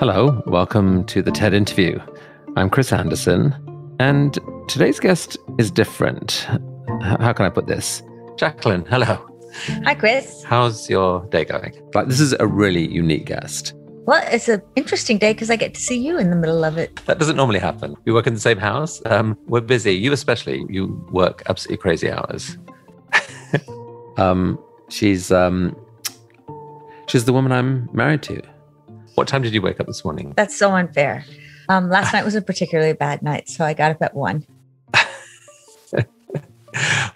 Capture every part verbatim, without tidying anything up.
Hello, welcome to the TED Interview. I'm Chris Anderson, and today's guest is different. How can I put this? Jacqueline, hello. Hi, Chris. How's your day going? Like, this is a really unique guest. Well, it's an interesting day because I get to see you in the middle of it. That doesn't normally happen. We work in the same house. Um, we're busy. You especially. You work absolutely crazy hours. um, she's um, she's the woman I'm married to. What time did you wake up this morning? That's so unfair. Um, last night was a particularly bad night, so I got up at one.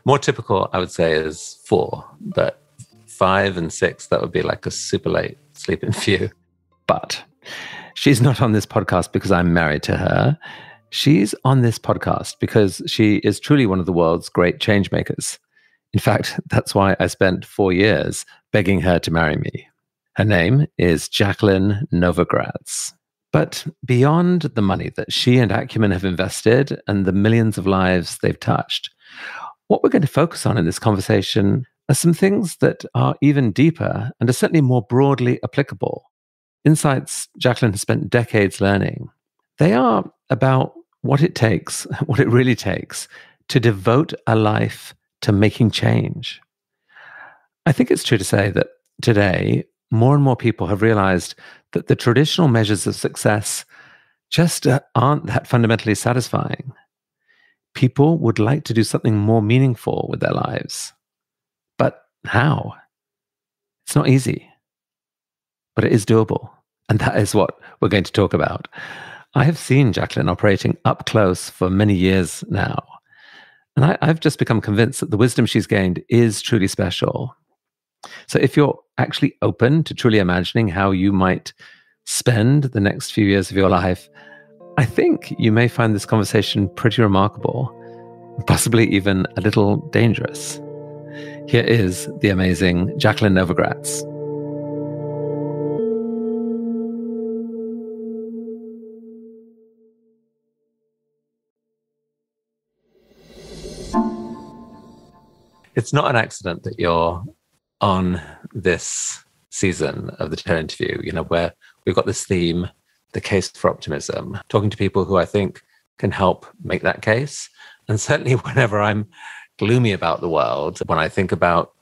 More typical, I would say, is four, but five and six, that would be like a super late sleep-in for you. But she's not on this podcast because I'm married to her. She's on this podcast because she is truly one of the world's great change makers. In fact, that's why I spent four years begging her to marry me. Her name is Jacqueline Novogratz. But beyond the money that she and Acumen have invested and the millions of lives they've touched, what we're going to focus on in this conversation are some things that are even deeper and are certainly more broadly applicable. Insights Jacqueline has spent decades learning. They are about what it takes, what it really takes, to devote a life to making change. I think it's true to say that today, more and more people have realized that the traditional measures of success just aren't that fundamentally satisfying. People would like to do something more meaningful with their lives. But how? It's not easy. But it is doable. And that is what we're going to talk about. I have seen Jacqueline operating up close for many years now. And I, I've just become convinced that the wisdom she's gained is truly special. So if you're actually open to truly imagining how you might spend the next few years of your life, I think you may find this conversation pretty remarkable, possibly even a little dangerous. Here is the amazing Jacqueline Novogratz. It's not an accident that you're on this season of the TED Interview, you know, where we've got this theme, the case for optimism, talking to people who I think can help make that case. And certainly whenever I'm gloomy about the world, when I think about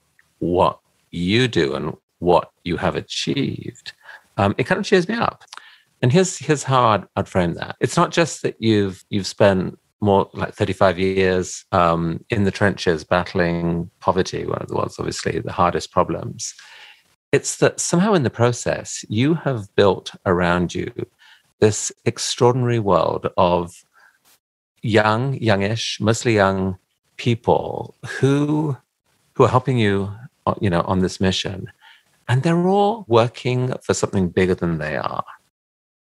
what you do and what you have achieved, um, it kind of cheers me up. And here's here's how I'd, I'd frame that. It's not just that you've you've spent more like thirty-five years um, in the trenches battling poverty, one of the world's obviously the hardest problems. It's that somehow in the process, you have built around you this extraordinary world of young, youngish, mostly young people who, who are helping you, you know, on this mission. And they're all working for something bigger than they are.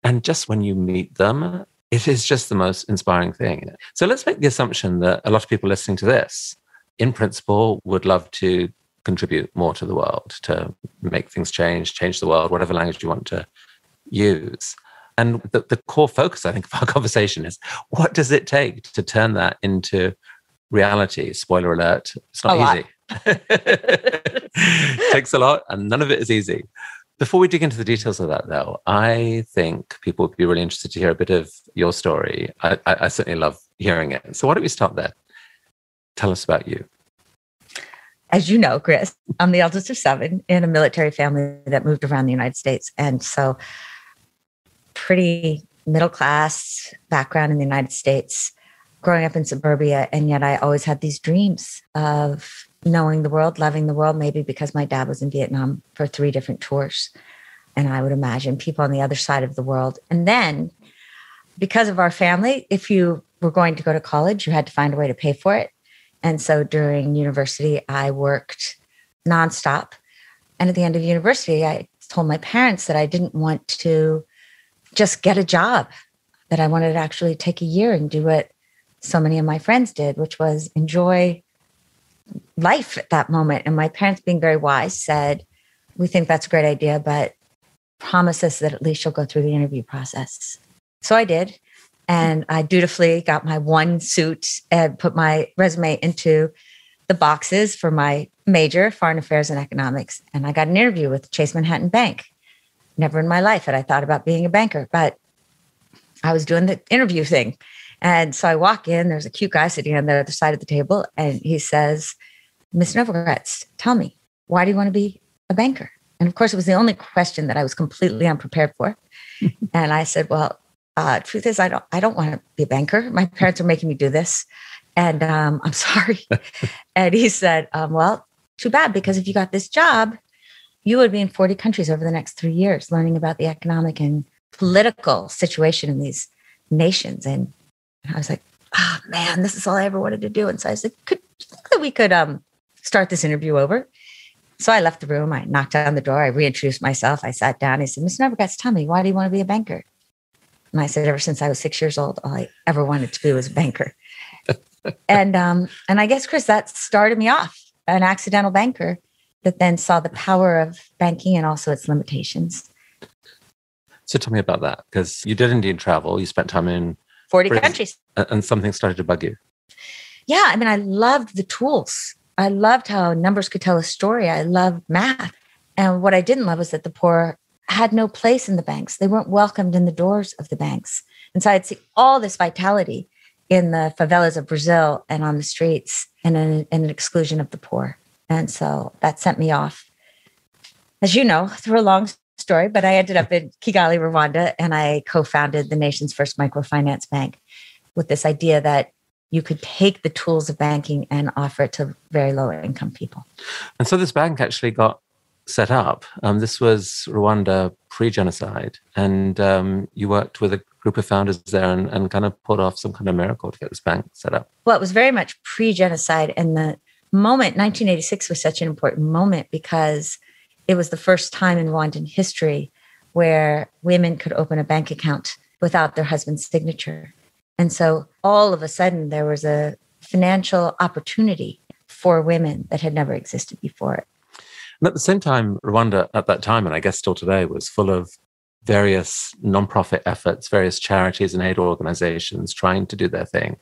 And just when you meet them, it is just the most inspiring thing. So let's make the assumption that a lot of people listening to this, in principle, would love to contribute more to the world, to make things change, change the world, whatever language you want to use. And the, the core focus, I think, of our conversation is, what does it take to turn that into reality? Spoiler alert, it's not easy. It takes a lot, and none of it is easy. Before we dig into the details of that, though, I think people would be really interested to hear a bit of your story. I, I, I certainly love hearing it. So why don't we start there? Tell us about you. As you know, Chris, I'm the eldest of seven in a military family that moved around the United States. And so pretty middle-class background in the United States, growing up in suburbia. And yet I always had these dreams of knowing the world, loving the world, maybe because my dad was in Vietnam for three different tours. And I would imagine people on the other side of the world. And then because of our family, if you were going to go to college, you had to find a way to pay for it. And so during university, I worked nonstop. And at the end of university, I told my parents that I didn't want to just get a job, that I wanted to actually take a year and do what so many of my friends did, which was enjoy life at that moment. And my parents, being very wise, said, we think that's a great idea, but promise us that at least you'll go through the interview process. So I did. And I dutifully got my one suit and put my resume into the boxes for my major, Foreign Affairs and Economics. And I got an interview with Chase Manhattan Bank. Never in my life had I thought about being a banker, but I was doing the interview thing. And so I walk in, there's a cute guy sitting on the other side of the table, and he says, Miz Novogratz, tell me, why do you want to be a banker? And of course, it was the only question that I was completely unprepared for. And I said, well, uh, truth is, I don't I don't want to be a banker. My parents are making me do this. And um, I'm sorry. And he said, um, well, too bad, because if you got this job, you would be in forty countries over the next three years, learning about the economic and political situation in these nations. And I was like, oh, man, this is all I ever wanted to do. And so I said, could you think that we could um, start this interview over? So I left the room. I knocked on the door. I reintroduced myself. I sat down. He said, Miz Novogratz, tell me, why do you want to be a banker? And I said, ever since I was six years old, all I ever wanted to be was a banker. and um, and I guess, Chris, that started me off, an accidental banker that then saw the power of banking and also its limitations. So tell me about that, because you did indeed travel. You spent time in forty Britain, countries. And something started to bug you. Yeah. I mean, I loved the tools. I loved how numbers could tell a story. I loved math. And what I didn't love was that the poor had no place in the banks. They weren't welcomed in the doors of the banks. And so I'd see all this vitality in the favelas of Brazil and on the streets and in, in an exclusion of the poor. And so that sent me off, as you know, through a long story, but I ended up in Kigali, Rwanda, and I co-founded the nation's first microfinance bank with this idea that you could take the tools of banking and offer it to very low income people. And so this bank actually got set up. Um, this was Rwanda pre-genocide. And um, you worked with a group of founders there and, and kind of pulled off some kind of miracle to get this bank set up. Well, it was very much pre-genocide. And the moment, nineteen eighty-six was such an important moment because it was the first time in Rwandan history where women could open a bank account without their husband's signature. And so all of a sudden, there was a financial opportunity for women that had never existed before. And at the same time, Rwanda at that time, and I guess still today, was full of various nonprofit efforts, various charities and aid organizations trying to do their thing.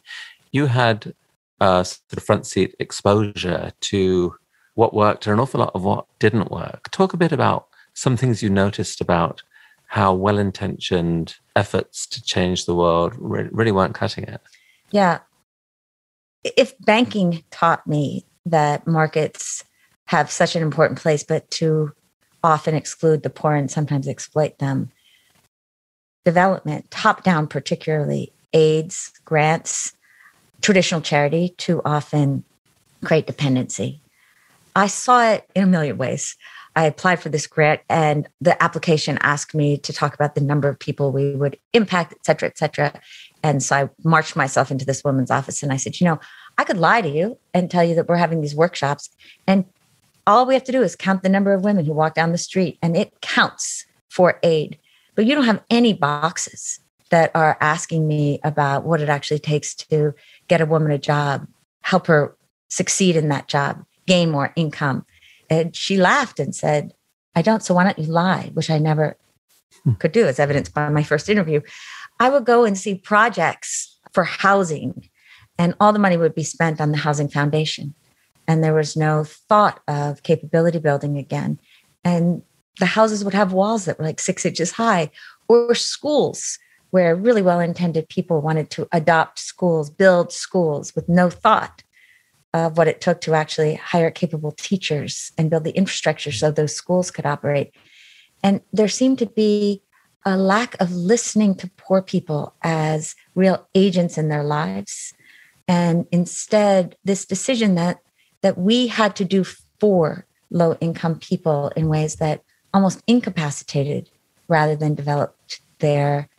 You had uh, sort of front seat exposure to what worked and an awful lot of what didn't work. Talk a bit about some things you noticed about how well-intentioned efforts to change the world re- really weren't cutting it. Yeah. If banking taught me that markets have such an important place, but to often exclude the poor and sometimes exploit them, development, top-down particularly, aids, grants, traditional charity, too often create dependency. I saw it in a million ways. I applied for this grant and the application asked me to talk about the number of people we would impact, et cetera, et cetera. And so I marched myself into this woman's office and I said, you know, I could lie to you and tell you that we're having these workshops and all we have to do is count the number of women who walk down the street and it counts for aid. But you don't have any boxes that are asking me about what it actually takes to get a woman a job, help her succeed in that job, gain more income. And she laughed and said, I don't, so why don't you lie? Which I never could do, as evidenced by my first interview. I would go and see projects for housing and all the money would be spent on the housing foundation. And there was no thought of capability building again. And the houses would have walls that were like six inches high, or schools where really well-intended people wanted to adopt schools, build schools with no thought of what it took to actually hire capable teachers and build the infrastructure so those schools could operate. And there seemed to be a lack of listening to poor people as real agents in their lives. And instead, this decision that that we had to do for low-income people in ways that almost incapacitated rather than developed their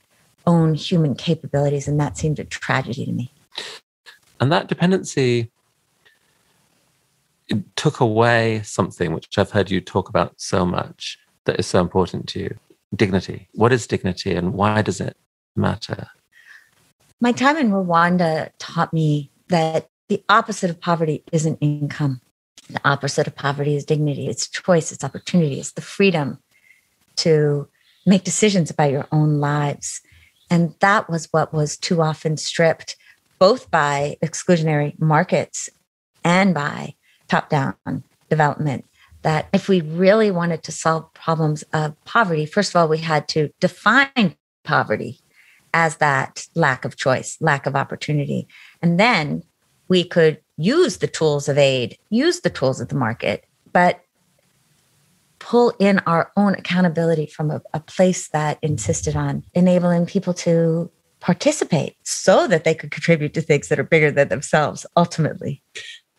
own human capabilities. And that seemed a tragedy to me. And that dependency, it took away something which I've heard you talk about so much that is so important to you, dignity. What is dignity and why does it matter? My time in Rwanda taught me that the opposite of poverty isn't income. The opposite of poverty is dignity. It's choice, it's opportunity, it's the freedom to make decisions about your own lives. And that was what was too often stripped, both by exclusionary markets and by top-down development. that if we really wanted to solve problems of poverty, first of all, we had to define poverty as that lack of choice, lack of opportunity. And then we could use the tools of aid, use the tools of the market, but pull in our own accountability from a, a place that insisted on enabling people to participate so that they could contribute to things that are bigger than themselves, ultimately.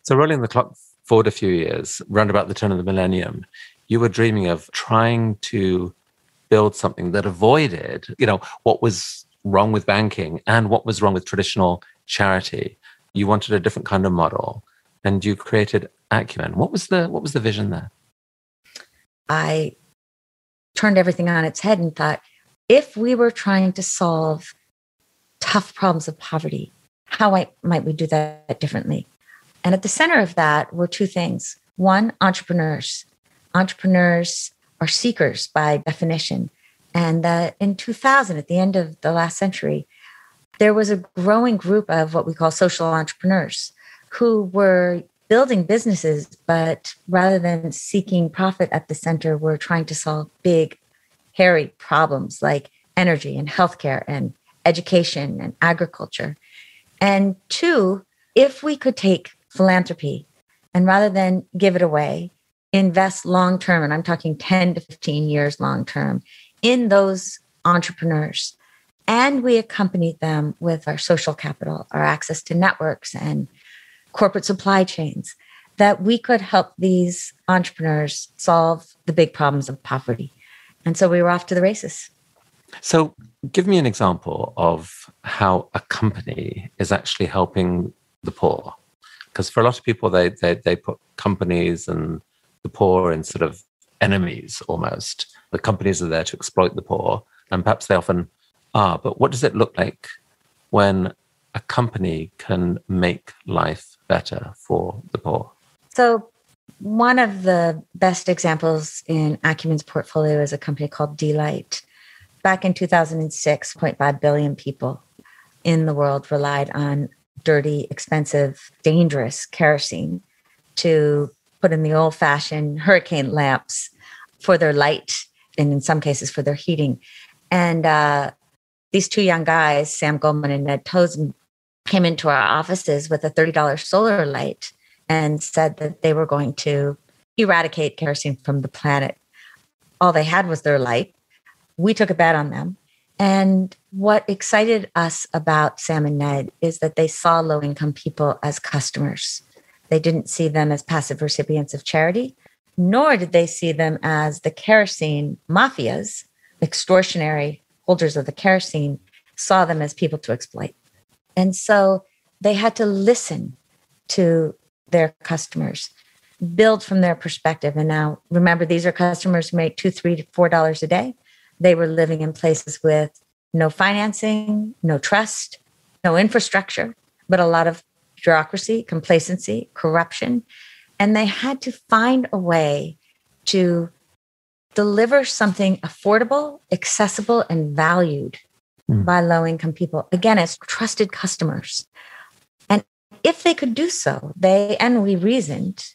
So rolling the clock forward a few years, round about the turn of the millennium, you were dreaming of trying to build something that avoided, you know, what was wrong with banking and what was wrong with traditional charity. You wanted a different kind of model, and you created Acumen. What was the what was the vision there? I turned everything on its head and thought, if we were trying to solve tough problems of poverty, how I, might we do that differently? And at the center of that were two things. One, entrepreneurs. Entrepreneurs are seekers by definition. And uh, in two thousand, at the end of the last century, there was a growing group of what we call social entrepreneurs who were building businesses, but rather than seeking profit at the center, were trying to solve big, hairy problems like energy and healthcare and education and agriculture. And two, if we could take philanthropy and rather than give it away, invest long-term, and I'm talking ten to fifteen years long-term, in those entrepreneurs. And we accompanied them with our social capital, our access to networks and corporate supply chains, that we could help these entrepreneurs solve the big problems of poverty. And so we were off to the races. So give me an example of how a company is actually helping the poor. Because for a lot of people, they, they they put companies and the poor in sort of enemies almost. The companies are there to exploit the poor, and perhaps they often are. But what does it look like when a company can make life better for the poor? So one of the best examples in Acumen's portfolio is a company called D-Light. Back in two thousand six, zero point five billion people in the world relied on dirty, expensive, dangerous kerosene to put in the old-fashioned hurricane lamps for their light and in some cases for their heating. And uh, these two young guys, Sam Goldman and Ned Tozen, came into our offices with a thirty dollars solar light and said that they were going to eradicate kerosene from the planet. All they had was their light. We took a bet on them. And what excited us about Sam and Ned is that they saw low-income people as customers. They didn't see them as passive recipients of charity, nor did they see them as the kerosene mafias, extortionary holders of the kerosene, saw them as people to exploit. And so they had to listen to their customers, build from their perspective. And now, remember, these are customers who make two, three to four dollars a day. They were living in places with no financing, no trust, no infrastructure, but a lot of bureaucracy, complacency, corruption. And they had to find a way to deliver something affordable, accessible, and valued mm. by low-income people, again, as trusted customers. And if they could do so, they, and we reasoned,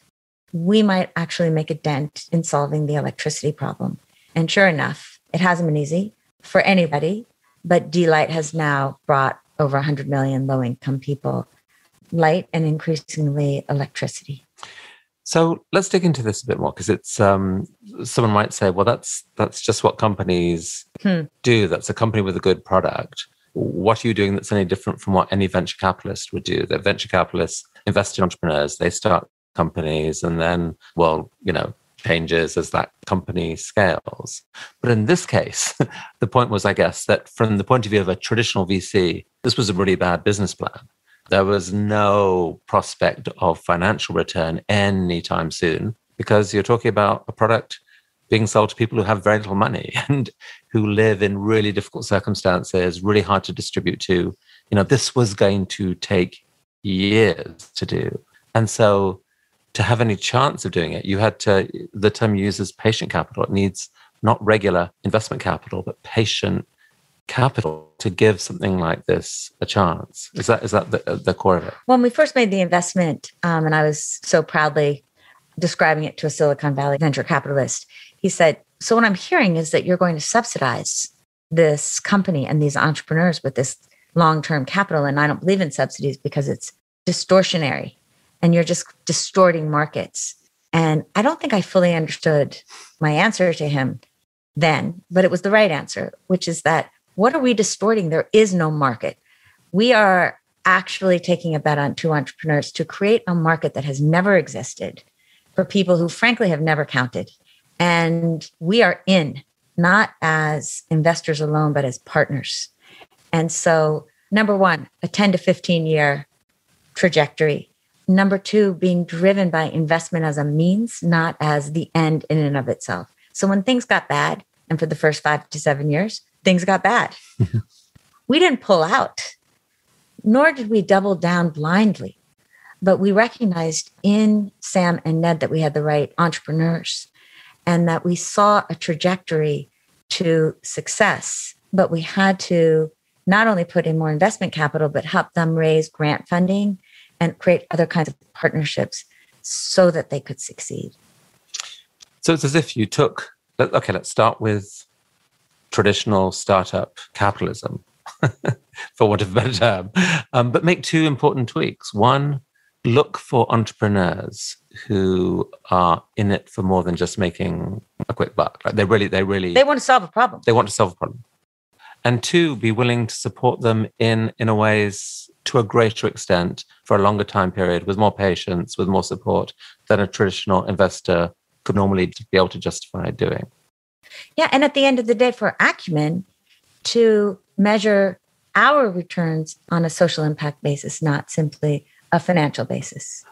we might actually make a dent in solving the electricity problem. And sure enough, it hasn't been easy for anybody, but D-Light has now brought over one hundred million low-income people light and increasingly electricity. So let's dig into this a bit more, because it's um, someone might say, well, that's that's just what companies hmm. do. That's a company with a good product. What are you doing that's any different from what any venture capitalist would do? That venture capitalists invest in entrepreneurs, they start companies, and then, well, you know, changes as that company scales. But in this case, the point was, I guess, that from the point of view of a traditional V C, this was a really bad business plan. There was no prospect of financial return anytime soon, because you're talking about a product being sold to people who have very little money and who live in really difficult circumstances, really hard to distribute to. You know, this was going to take years to do. And so to have any chance of doing it, you had to, the term you use is patient capital. It needs not regular investment capital, but patient capital to give something like this a chance. Is that is that the, the core of it? When we first made the investment, um, and I was so proudly describing it to a Silicon Valley venture capitalist. He said, so what I'm hearing is that you're going to subsidize this company and these entrepreneurs with this long-term capital. And I don't believe in subsidies because it's distortionary and you're just distorting markets. And I don't think I fully understood my answer to him then, but it was the right answer, which is that what are we distorting? There is no market. We are actually taking a bet on two entrepreneurs to create a market that has never existed for people who frankly have never counted. And we are in, not as investors alone, but as partners. And so number one, a ten to fifteen year trajectory. Number two, being driven by investment as a means, not as the end in and of itself. So when things got bad, and for the first five to seven years, things got bad. We didn't pull out, nor did we double down blindly. But we recognized in Sam and Ned that we had the right entrepreneurs and that we saw a trajectory to success. But we had to not only put in more investment capital, but help them raise grant funding and create other kinds of partnerships so that they could succeed. So it's as if you took, okay, let's start with traditional startup capitalism, for want of a better term, um, but make two important tweaks. One, look for entrepreneurs who are in it for more than just making a quick buck. Like they really, they really... They want to solve a problem. They want to solve a problem. And two, be willing to support them in in ways to a greater extent for a longer time period, with more patience, with more support than a traditional investor could normally be able to justify doing. Yeah. And at the end of the day, for Acumen, to measure our returns on a social impact basis, not simply a financial basis.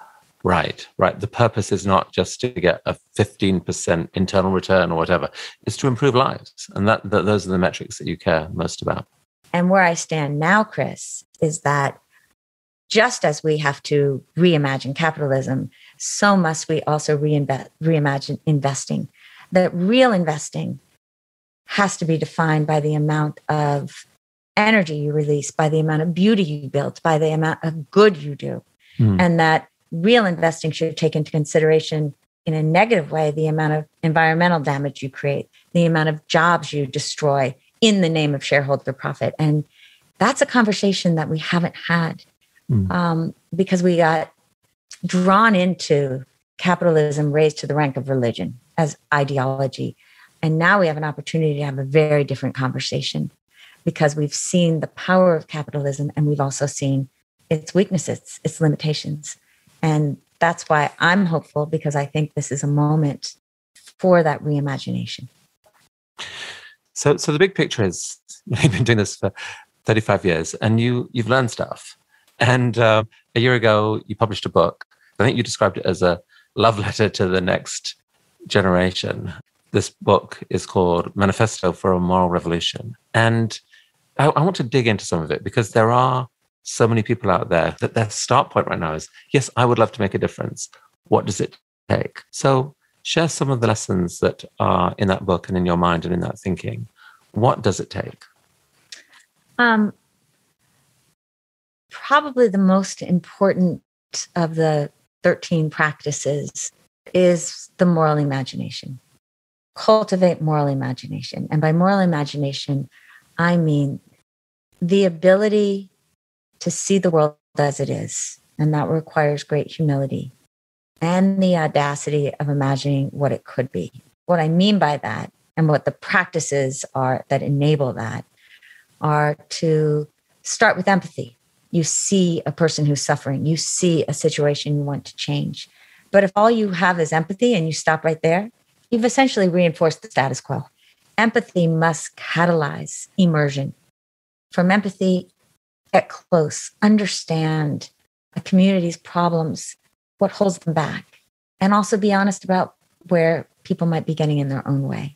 Right, right. The purpose is not just to get a fifteen percent internal return or whatever. It's to improve lives. And that, that those are the metrics that you care most about. And where I stand now, Chris, is that just as we have to reimagine capitalism, so must we also reinvent, reimagine investing. That real investing has to be defined by the amount of energy you release, by the amount of beauty you build, by the amount of good you do. Mm. And that real investing should take into consideration in a negative way the amount of environmental damage you create, the amount of jobs you destroy in the name of shareholder profit. And that's a conversation that we haven't had mm. um, because we got drawn into capitalism raised to the rank of religion as ideology. And now we have an opportunity to have a very different conversation because we've seen the power of capitalism and we've also seen its weaknesses, its limitations. And that's why I'm hopeful, because I think this is a moment for that reimagination. So so the big picture is you've been doing this for thirty-five years and you, you've learned stuff. And uh, a year ago, you published a book. I think you described it as a love letter to the next generation. This book is called Manifesto for a Moral Revolution. And I, I want to dig into some of it because there are so many people out there that their start point right now is, yes, I would love to make a difference. What does it take? So share some of the lessons that are in that book and in your mind and in that thinking. What does it take? Um, probably the most important of the thirteen practices is the moral imagination. Cultivate moral imagination. And by moral imagination, I mean the ability to see the world as it is. And that requires great humility and the audacity of imagining what it could be. What I mean by that and what the practices are that enable that are to start with empathy. You see a person who's suffering. You see a situation you want to change. But if all you have is empathy and you stop right there, you've essentially reinforced the status quo. Empathy must catalyze immersion. From empathy, get close, understand a community's problems, what holds them back, and also be honest about where people might be getting in their own way.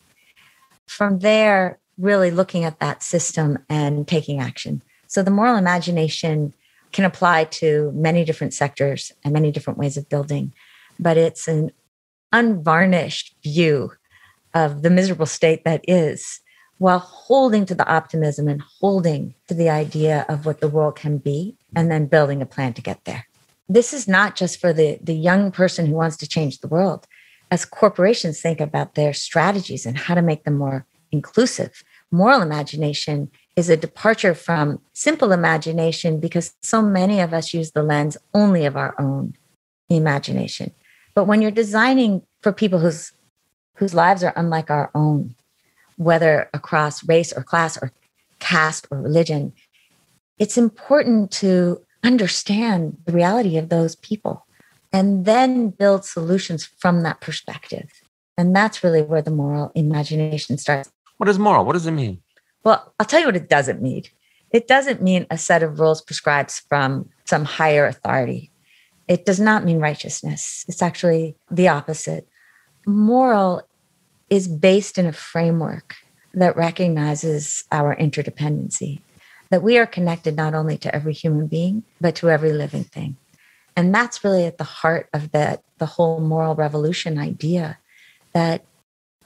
From there, really looking at that system and taking action. So the moral imagination can apply to many different sectors and many different ways of building, but it's an unvarnished view of the miserable state that is, while holding to the optimism and holding to the idea of what the world can be, and then building a plan to get there. this is not just for the, the young person who wants to change the world. As corporations think about their strategies and how to make them more inclusive, moral imagination is a departure from simple imagination because so many of us use the lens only of our own imagination. But when you're designing for people whose whose lives are unlike our own, whether across race or class or caste or religion, it's important to understand the reality of those people and then build solutions from that perspective. And that's really where the moral imagination starts. What is moral? What does it mean? Well, I'll tell you what it doesn't mean. It doesn't mean a set of rules prescribed from some higher authority. It does not mean righteousness. It's actually the opposite. Moral is based in a framework that recognizes our interdependency, that we are connected not only to every human being, but to every living thing. And that's really at the heart of that, the whole moral revolution idea, that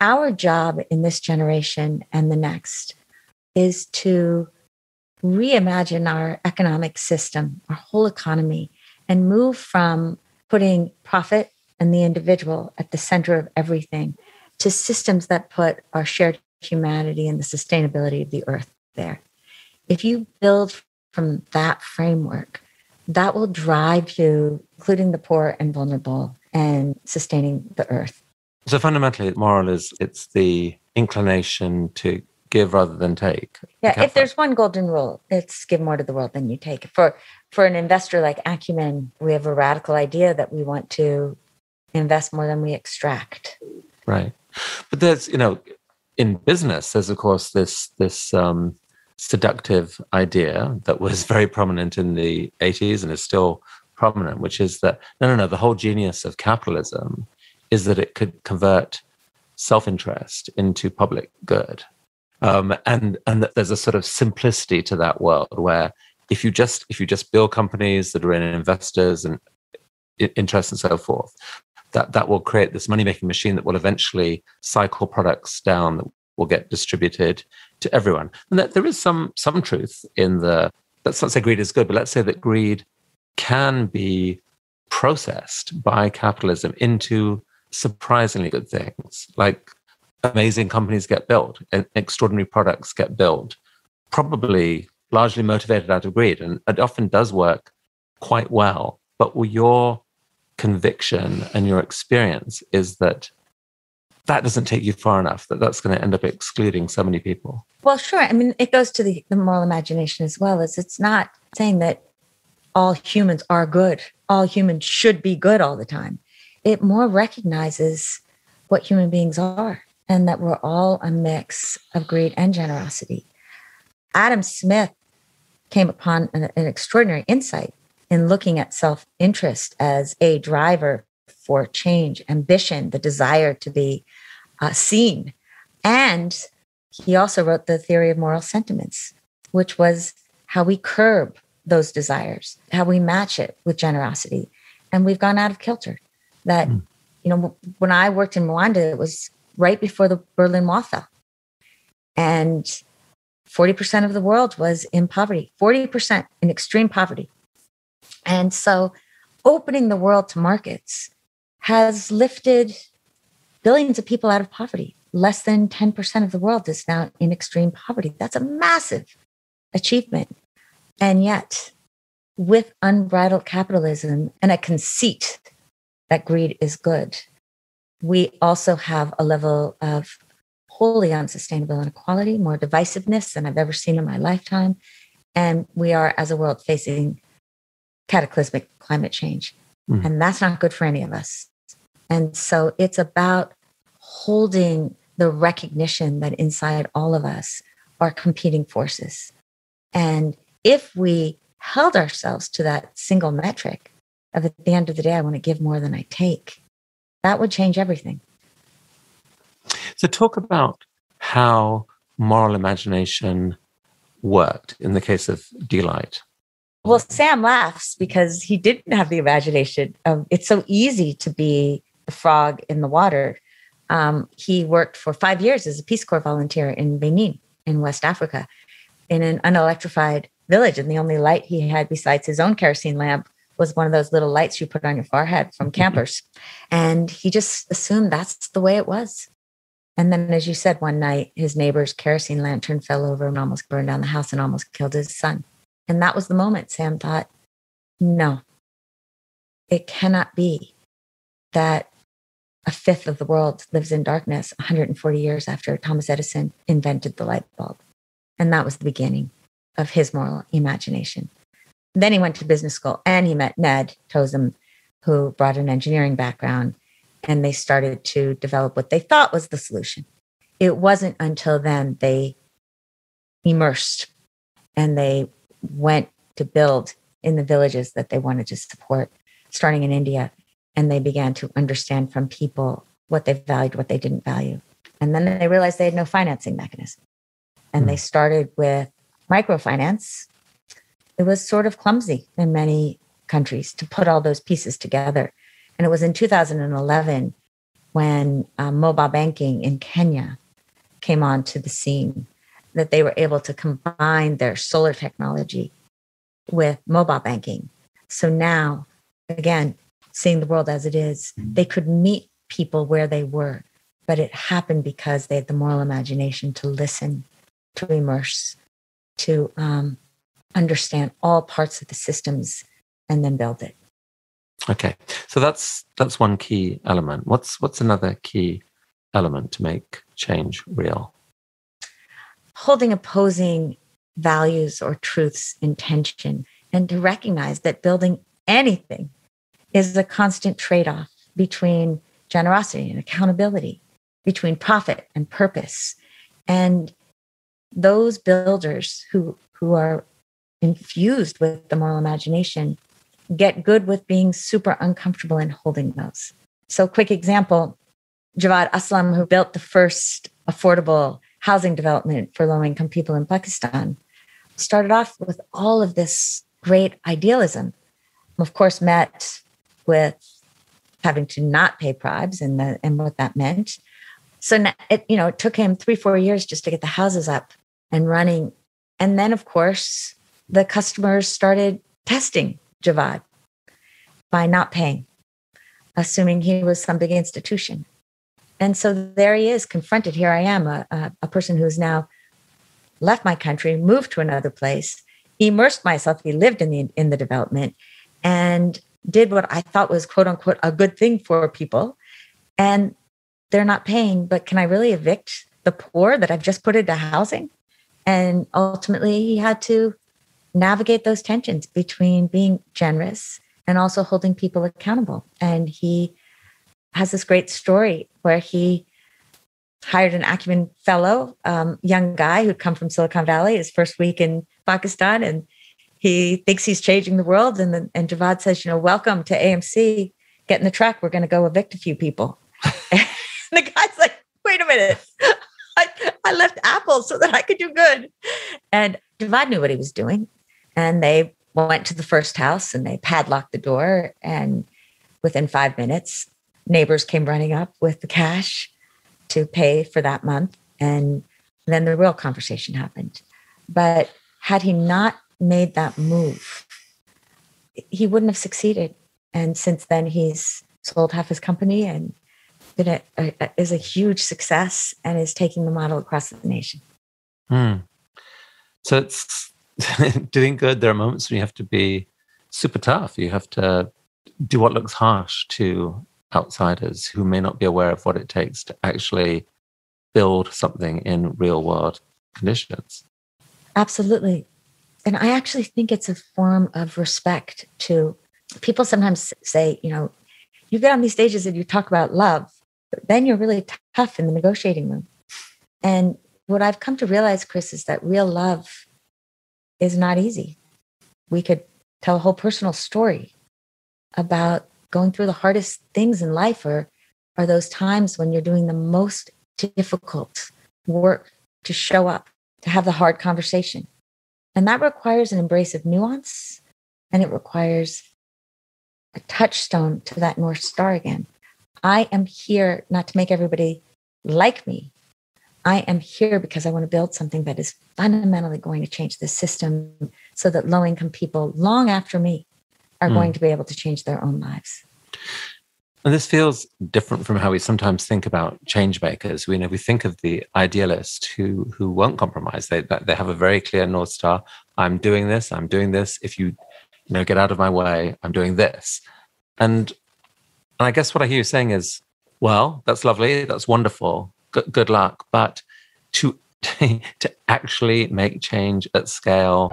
our job in this generation and the next is to reimagine our economic system, our whole economy, and move from putting profit and the individual at the center of everything to systems that put our shared humanity and the sustainability of the earth there. If you build from that framework, that will drive you, including the poor and vulnerable, and sustaining the earth. So fundamentally, moral is it's the inclination to give rather than take. Yeah, if there's one golden rule, it's give more to the world than you take. For for an investor like Acumen, we have a radical idea that we want to invest more than we extract. Right. But there's, you know, in business, there's, of course, this this um, seductive idea that was very prominent in the eighties and is still prominent, which is that, no, no, no, the whole genius of capitalism is that it could convert self-interest into public good. Um, and and that there's a sort of simplicity to that world where if you just if you just build companies that are in investors and interests and so forth, that, that will create this money-making machine that will eventually cycle products down that will get distributed to everyone. And that there is some some truth in the, let's not say greed is good, but let's say that greed can be processed by capitalism into surprisingly good things, like amazing companies get built and extraordinary products get built, probably largely motivated out of greed. And it often does work quite well. But your conviction and your experience is that that doesn't take you far enough, that that's going to end up excluding so many people. Well, sure. I mean, it goes to the, the moral imagination as well, as it's not saying that all humans are good, all humans should be good all the time. It more recognizes what human beings are, and that we're all a mix of greed and generosity. Adam Smith came upon an, an extraordinary insight in looking at self-interest as a driver for change, ambition, the desire to be uh, seen. And he also wrote the theory of moral sentiments, which was how we curb those desires, how we match it with generosity. And we've gone out of kilter. That, mm. you know, when I worked in Rwanda, it was right before the Berlin Wall fell. And forty percent of the world was in poverty, forty percent in extreme poverty. And so opening the world to markets has lifted billions of people out of poverty. Less than ten percent of the world is now in extreme poverty. That's a massive achievement. And yet, with unbridled capitalism and a conceit that greed is good, we also have a level of wholly unsustainable inequality, more divisiveness than I've ever seen in my lifetime. And we are, as a world, facing cataclysmic climate change. Mm. And that's not good for any of us. And so it's about holding the recognition that inside all of us are competing forces. And if we held ourselves to that single metric of, at the end of the day, I want to give more than I take, that would change everything. So talk about how moral imagination worked in the case of D-Light. Well, Sam laughs because he didn't have the imagination. Um, it's so easy to be the frog in the water. Um, he worked for five years as a Peace Corps volunteer in Benin, in West Africa, in an unelectrified village. And the only light he had besides his own kerosene lamp was one of those little lights you put on your forehead from campers. And he just assumed that's the way it was. And then, as you said, one night, his neighbor's kerosene lantern fell over and almost burned down the house and almost killed his son. And that was the moment Sam thought, no, it cannot be that a fifth of the world lives in darkness one hundred forty years after Thomas Edison invented the light bulb. And that was the beginning of his moral imagination. Then he went to business school and he met Ned Tozen, who brought an engineering background, and they started to develop what they thought was the solution. It wasn't until then they immersed and they went to build in the villages that they wanted to support, starting in India. And they began to understand from people what they valued, what they didn't value. And then they realized they had no financing mechanism. And they started with microfinance. It was sort of clumsy in many countries to put all those pieces together. And it was in two thousand eleven when uh, mobile banking in Kenya came onto the scene that they were able to combine their solar technology with mobile banking. So now, again, seeing the world as it is, they could meet people where they were, but it happened because they had the moral imagination to listen, to immerse, to um, understand all parts of the systems and then build it. Okay. So that's that's one key element. What's what's another key element to make change real? Holding opposing values or truths in tension, and to recognize that building anything is a constant trade-off between generosity and accountability, between profit and purpose. And those builders who who are infused with the moral imagination get good with being super uncomfortable in holding those. So quick example, Javad Aslam, who built the first affordable housing development for low-income people in Pakistan, started off with all of this great idealism. Of course, met with having to not pay bribes and the, and what that meant. So it, you know, it took him three, four years just to get the houses up and running. And then, of course, the customers started testing Javad by not paying, assuming he was some big institution. And so there he is, confronted. Here I am, a, a, a person who's now left my country, moved to another place, immersed myself. He lived in the in the development and did what I thought was, quote unquote, a good thing for people. And they're not paying, but can I really evict the poor that I've just put into housing? And ultimately, he had to navigate those tensions between being generous and also holding people accountable. And he has this great story where he hired an Acumen fellow, um, young guy who'd come from Silicon Valley his first week in Pakistan, and he thinks he's changing the world. And, the, and Javad says, you know, welcome to A M C, get in the truck. We're going to go evict a few people. And the guy's like, wait a minute. I, I left Apple so that I could do good. And Javad knew what he was doing. And they went to the first house and they padlocked the door. And within five minutes, neighbors came running up with the cash to pay for that month. And then the real conversation happened. But had he not made that move, he wouldn't have succeeded. And since then, he's sold half his company and been a, a, is a huge success and is taking the model across the nation. Mm. So it's doing good. There are moments when you have to be super tough. You have to do what looks harsh to outsiders who may not be aware of what it takes to actually build something in real world conditions. Absolutely. And I actually think it's a form of respect to people. Sometimes say, you know, you get on these stages and you talk about love, but then you're really tough in the negotiating room. And what I've come to realize, Chris, is that real love is not easy. We could tell a whole personal story about going through the hardest things in life, or are those times when you're doing the most difficult work to show up, to have the hard conversation. And that requires an embrace of nuance, and it requires a touchstone to that North Star again. I am here not to make everybody like me. I am here because I want to build something that is fundamentally going to change the system so that low-income people long after me are mm. going to be able to change their own lives. And this feels different from how we sometimes think about change makers. We, you know, we think of the idealist who who won't compromise. They they have a very clear North Star. I'm doing this. I'm doing this. If you, you know, get out of my way, I'm doing this. And and I guess what I hear you saying is, well, that's lovely. That's wonderful. Good, good luck. But to to actually make change at scale.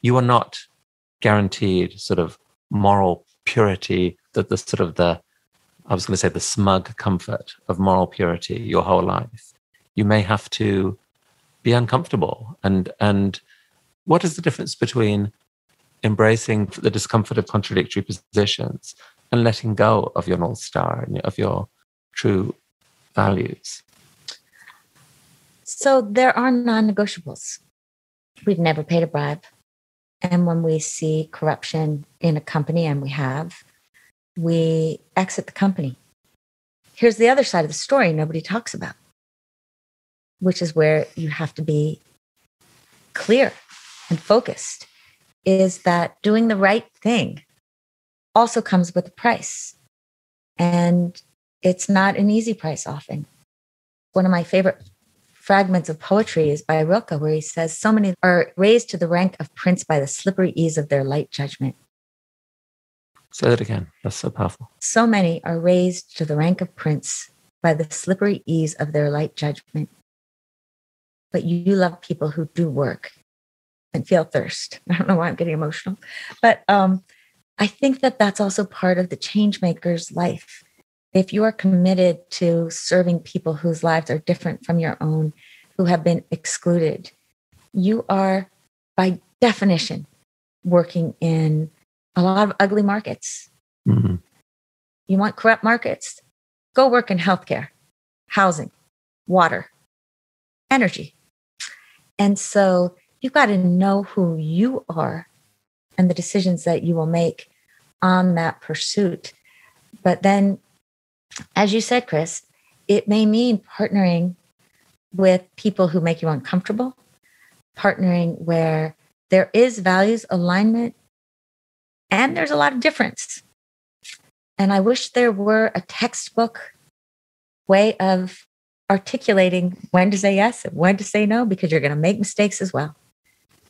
You are not guaranteed sort of moral purity, that the sort of the, I was going to say the smug comfort of moral purity your whole life. You may have to be uncomfortable. And, and what is the difference between embracing the discomfort of contradictory positions and letting go of your North Star and of your true values? So there are non-negotiables. We've never paid a bribe. And when we see corruption in a company, and we have, we exit the company. Here's the other side of the story nobody talks about, which is where you have to be clear and focused, is that doing the right thing also comes with a price. And it's not an easy price often. One of my favorite fragments of poetry is by Rilke, where he says, so many are raised to the rank of prince by the slippery ease of their light judgment. Say that again. That's so powerful. So many are raised to the rank of prince by the slippery ease of their light judgment. But you love people who do work and feel thirst. I don't know why I'm getting emotional, but um, I think that that's also part of the change maker's life. If you are committed to serving people whose lives are different from your own, who have been excluded, you are, by definition, working in a lot of ugly markets. Mm-hmm. You want corrupt markets? Go work in healthcare, housing, water, energy. And so you've got to know who you are and the decisions that you will make on that pursuit. But then, as you said, Chris, it may mean partnering with people who make you uncomfortable, partnering where there is values alignment and there's a lot of difference. And I wish there were a textbook way of articulating when to say yes and when to say no, because you're going to make mistakes as well.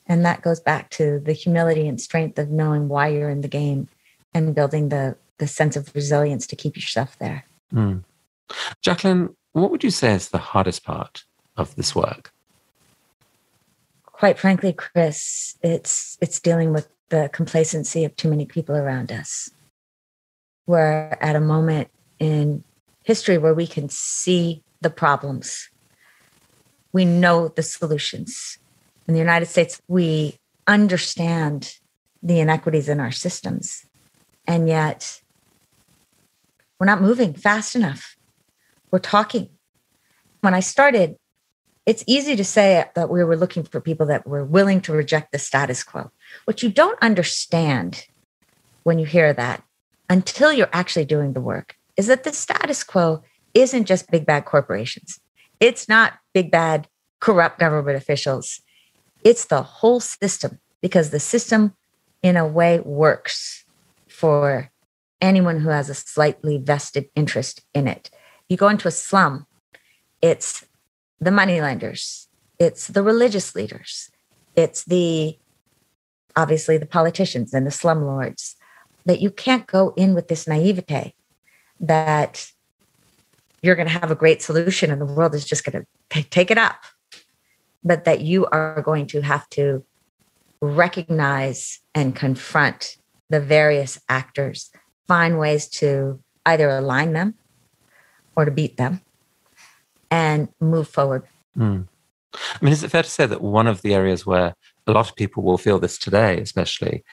And that goes back to the humility and strength of knowing why you're in the game and building the, the sense of resilience to keep yourself there. Mm. Jacqueline, what would you say is the hardest part of this work? Quite frankly, Chris, it's it's dealing with the complacency of too many people around us. We're at a moment in history where we can see the problems. We know the solutions. In the United States, we understand the inequities in our systems. And yet, we're not moving fast enough. We're talking. When I started, it's easy to say that we were looking for people that were willing to reject the status quo. What you don't understand when you hear that, until you're actually doing the work, is that the status quo isn't just big bad corporations. It's not big bad corrupt government officials. It's the whole system, because the system in a way works for anyone who has a slightly vested interest in it. You go into a slum, it's the moneylenders, it's the religious leaders, it's the, obviously the politicians and the slumlords. that you can't go in with this naivete that you're going to have a great solution and the world is just going to t- take it up, but that you are going to have to recognize and confront the various actors, find ways to either align them or to beat them, and move forward. Mm. I mean, is it fair to say that one of the areas where a lot of people will feel this today, especially,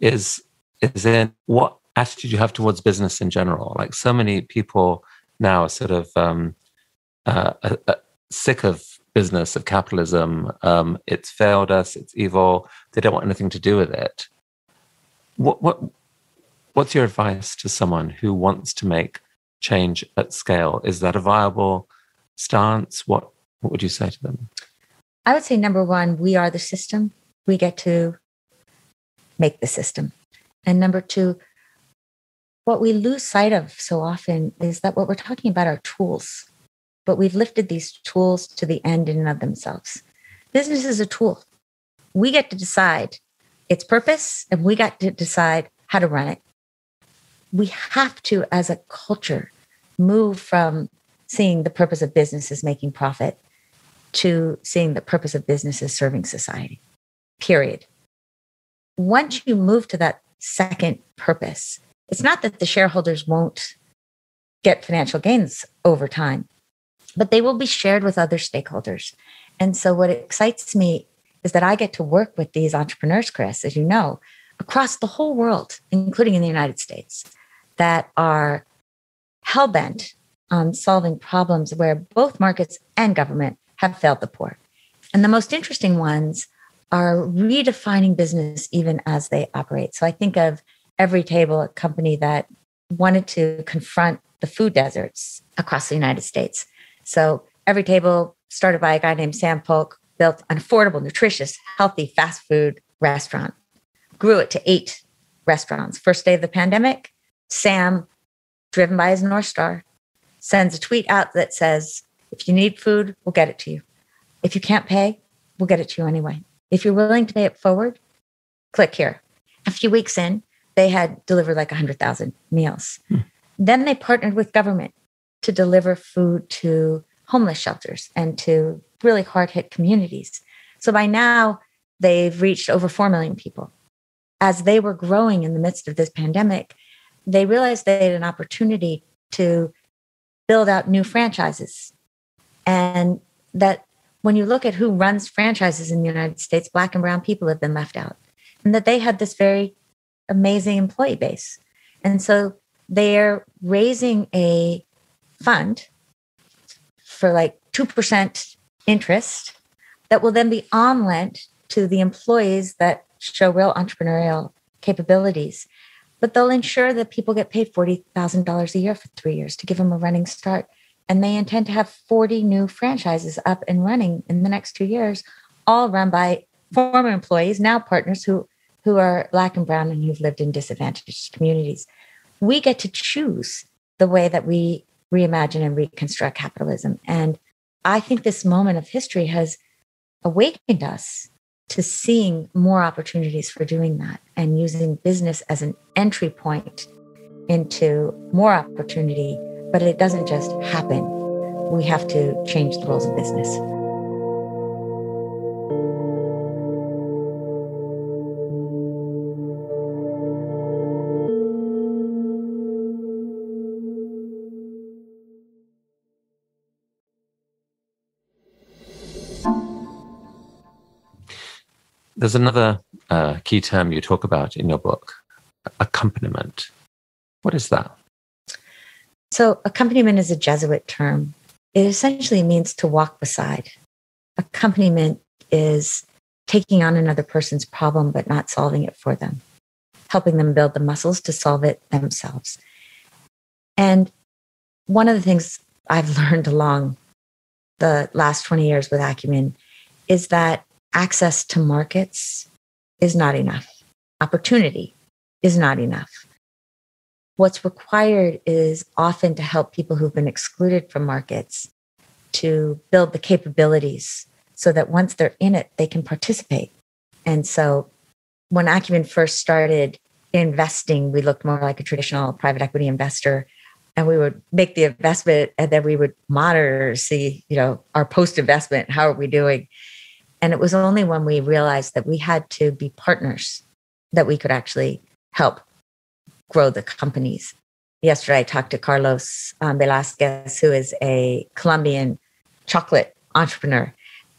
is is in what attitude you have towards business in general? Like, so many people now are sort of um, uh, uh, uh, sick of business, of capitalism. Um, it's failed us. It's evil. They don't want anything to do with it. What what what's your advice to someone who wants to make change at scale? Is that a viable stance? What what would you say to them? I would say, number one, we are the system. We get to make the system. And number two, what we lose sight of so often is that what we're talking about are tools, but we've lifted these tools to the end in and of themselves. Business is a tool. We get to decide its purpose, and we got to decide how to run it. We have to, as a culture, move from seeing the purpose of business as making profit to seeing the purpose of business as serving society, period. Once you move to that second purpose, it's not that the shareholders won't get financial gains over time, but they will be shared with other stakeholders. And so what excites me is that I get to work with these entrepreneurs, Chris, as you know, across the whole world, including in the United States, that are hell-bent on solving problems where both markets and government have failed the poor. And the most interesting ones are redefining business even as they operate. So I think of Every Table, a company that wanted to confront the food deserts across the United States. So Every Table, started by a guy named Sam Polk, built an affordable, nutritious, healthy fast food restaurant, grew it to eight restaurants. First day of the pandemic, Sam, driven by his North Star, sends a tweet out that says, if you need food, we'll get it to you. If you can't pay, we'll get it to you anyway. If you're willing to pay it forward, click here. A few weeks in, they had delivered like one hundred thousand meals. Hmm. Then they partnered with government to deliver food to homeless shelters and to really hard-hit communities. So by now, they've reached over four million people. As they were growing in the midst of this pandemic, they realized they had an opportunity to build out new franchises. And that when you look at who runs franchises in the United States, Black and brown people have been left out, and that they had this very amazing employee base. And so they're raising a fund for like two percent interest that will then be on-lent to the employees that show real entrepreneurial capabilities, but they'll ensure that people get paid forty thousand dollars a year for three years to give them a running start. And they intend to have forty new franchises up and running in the next two years, all run by former employees, now partners who, who are Black and brown and who've lived in disadvantaged communities. We get to choose the way that we reimagine and reconstruct capitalism. And I think this moment of history has awakened us to seeing more opportunities for doing that and using business as an entry point into more opportunity. But it doesn't just happen. We have to change the rules of business. There's another uh, key term you talk about in your book, accompaniment. What is that? So accompaniment is a Jesuit term. It essentially means to walk beside. Accompaniment is taking on another person's problem, but not solving it for them, helping them build the muscles to solve it themselves. And one of the things I've learned along the last twenty years with Acumen is that access to markets is not enough. Opportunity is not enough. What's required is often to help people who've been excluded from markets to build the capabilities so that once they're in it, they can participate. And so when Acumen first started, investing, we looked more like a traditional private equity investor, and we would make the investment and then we would monitor, see, you know, our post-investment, how are we doing? And it was only when we realized that we had to be partners that we could actually help grow the companies. Yesterday, I talked to Carlos um, Velasquez, who is a Colombian chocolate entrepreneur,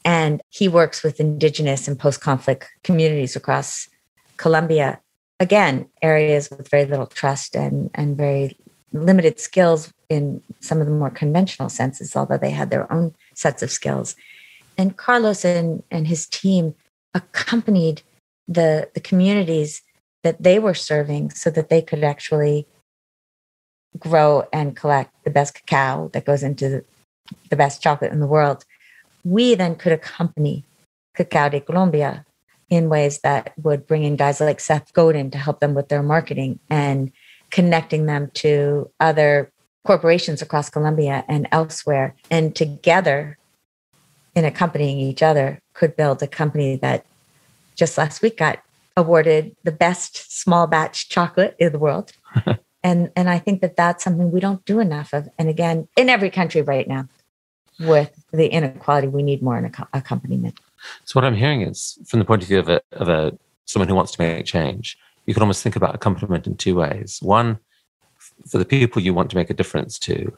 and he works with indigenous and post-conflict communities across Colombia. Again, areas with very little trust and, and very limited skills in some of the more conventional senses, although they had their own sets of skills. And Carlos and, and his team accompanied the, the communities that they were serving so that they could actually grow and collect the best cacao that goes into the, the best chocolate in the world. We then could accompany Cacao de Colombia in ways that would bring in guys like Seth Godin to help them with their marketing and connecting them to other corporations across Colombia and elsewhere. And together, in accompanying each other, could build a company that just last week got awarded the best small batch chocolate in the world. and and I think that that's something we don't do enough of. And again, in every country right now, with the inequality, we need more in ac- accompaniment. So what I'm hearing is, from the point of view of a, of a someone who wants to make change, you can almost think about accompaniment in two ways. One, for the people you want to make a difference to,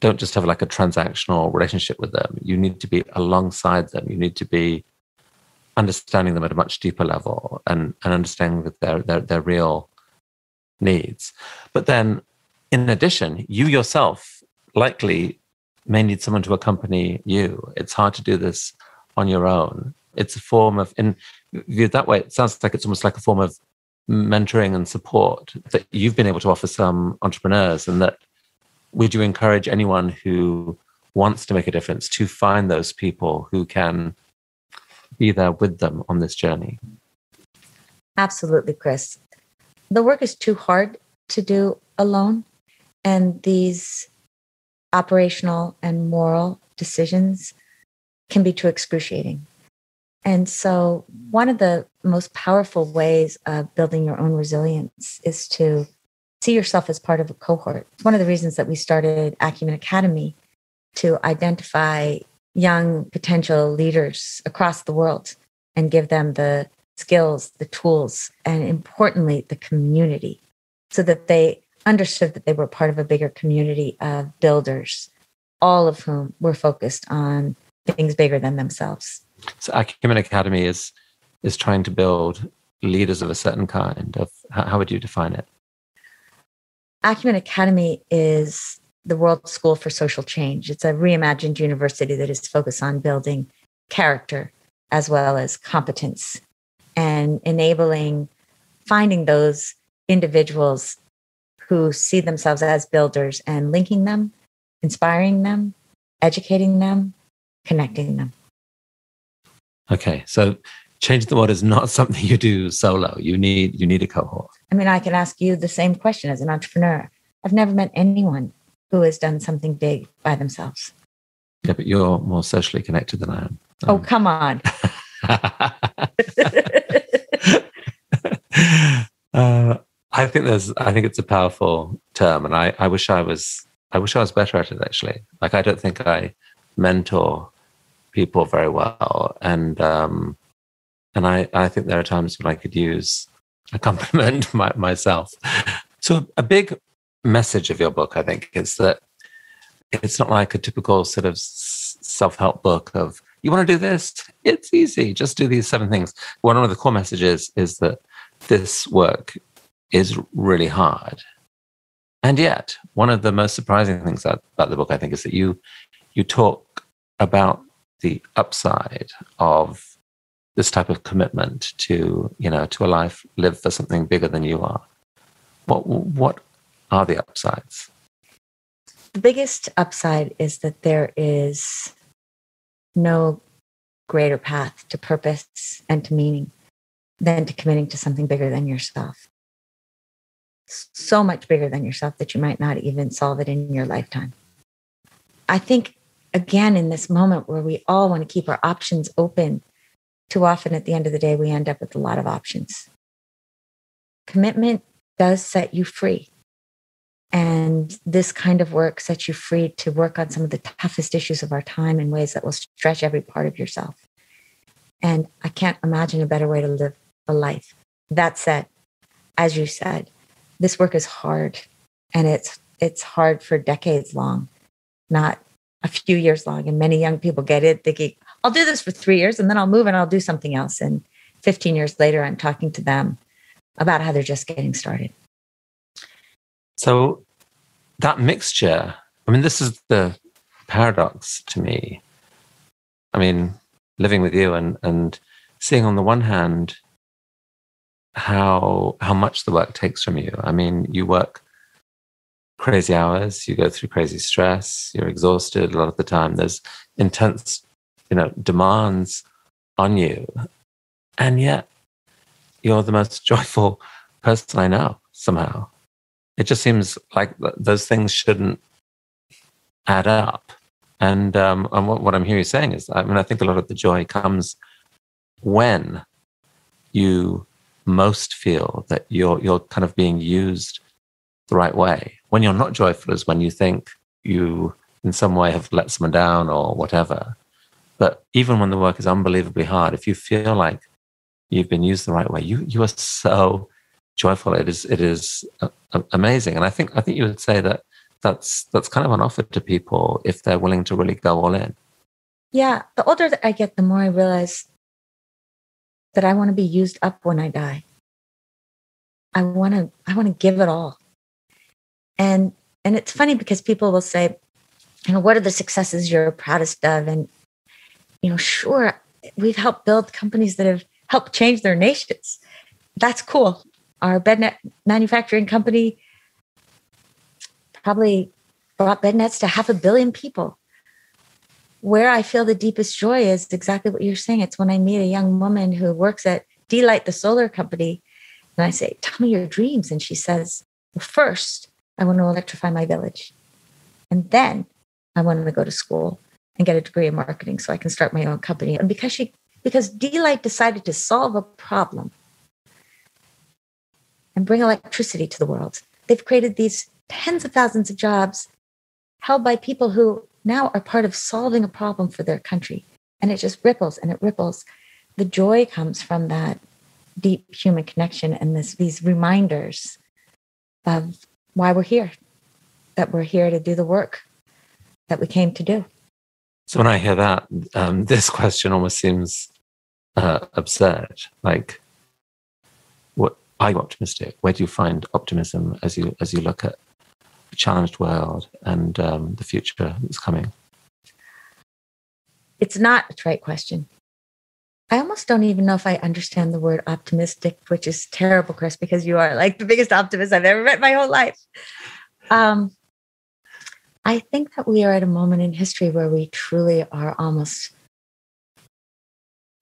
don't just have like a transactional relationship with them. You need to be alongside them. You need to be understanding them at a much deeper level and, and understanding their, their, their real needs. But then, in addition, you yourself likely may need someone to accompany you. It's hard to do this on your own. It's a form of, in viewed that way, it sounds like it's almost like a form of mentoring and support that you've been able to offer some entrepreneurs. And that, would you encourage anyone who wants to make a difference to find those people who can be there with them on this journey? Absolutely, Chris. The work is too hard to do alone. And these operational and moral decisions can be too excruciating. And so one of the most powerful ways of building your own resilience is to see yourself as part of a cohort. It's one of the reasons that we started Acumen Academy, to identify young potential leaders across the world and give them the skills, the tools, and importantly, the community, so that they understood that they were part of a bigger community of builders, all of whom were focused on things bigger than themselves. So Acumen Academy is is trying to build leaders of a certain kind. Of how would you define it? Acumen Academy is the world school for social change. It's a reimagined university that is focused on building character as well as competence and enabling, finding those individuals who see themselves as builders and linking them, inspiring them, educating them, connecting them. Okay, so changing the world is not something you do solo. You need you need a cohort. I mean, I can ask you the same question as an entrepreneur. I've never met anyone who has done something big by themselves. Yeah, but you're more socially connected than I am. Um, oh, come on. uh, I think there's. I think it's a powerful term, and I, I wish I was. I wish I was better at it. Actually, like I don't think I mentor people very well, and um, and I, I think there are times when I could use a compliment my, myself. So a big message of your book, I think, is that it's not like a typical sort of self-help book of you want to do this, it's easy, just do these seven things. One of the core messages is that this work is really hard, and yet one of the most surprising things about the book, I think, is that you you talk about the upside of this type of commitment to, you know, to a life lived for something bigger than you are. What what are the upsides? The biggest upside is that there is no greater path to purpose and to meaning than to committing to something bigger than yourself. So much bigger than yourself that you might not even solve it in your lifetime. I think, again, in this moment where we all want to keep our options open, too often at the end of the day, we end up with a lot of options. commitment does set you free. And this kind of work sets you free to work on some of the toughest issues of our time in ways that will stretch every part of yourself. And I can't imagine a better way to live a life. That said, as you said, this work is hard, and it's it's hard for decades long, not a few years long. And many young people get it thinking, I'll do this for three years and then I'll move and I'll do something else. And fifteen years later, I'm talking to them about how they're just getting started. So that mixture, I mean, this is the paradox to me. I mean, living with you and, and seeing on the one hand how how much the work takes from you. I mean, you work crazy hours, you go through crazy stress, you're exhausted a lot of the time. There's intense, you know, demands on you. And yet you're the most joyful person I know somehow. It just seems like those things shouldn't add up. And, um, and what, what I'm hearing you saying is, I mean, I think a lot of the joy comes when you most feel that you're you're kind of being used the right way. When you're not joyful is when you think you, in some way, have let someone down or whatever. But even when the work is unbelievably hard, if you feel like you've been used the right way, you you are so joyful. It is it is uh, amazing. And I think I think you would say that that's that's kind of an offer to people if they're willing to really go all in. Yeah, the older that I get, the more I realize that I want to be used up when I die. I want to I want to give it all. And and it's funny because people will say, you know, what are the successes you're proudest of? And you know, sure, we've helped build companies that have helped change their nations. That's cool. Our bed net manufacturing company probably brought bed nets to half a billion people. Where I feel the deepest joy is exactly what you're saying. It's when I meet a young woman who works at D-Light, the solar company, and I say, tell me your dreams. And she says, well, first, I want to electrify my village. And then I want to go to school and get a degree in marketing so I can start my own company. And because she, because D-Light decided to solve a problem and bring electricity to the world, they've created these tens of thousands of jobs held by people who now are part of solving a problem for their country. And it just ripples and it ripples. The joy comes from that deep human connection and this, these reminders of why we're here, that we're here to do the work that we came to do. So when I hear that, um, this question almost seems uh, absurd. Like, what are you optimistic? Where do you find optimism as you as you look at the challenged world and um, the future that's coming? It's not a trite question. I almost don't even know if I understand the word optimistic, which is terrible, Chris, because you are like the biggest optimist I've ever met my whole life. Um, I think that we are at a moment in history where we truly are almost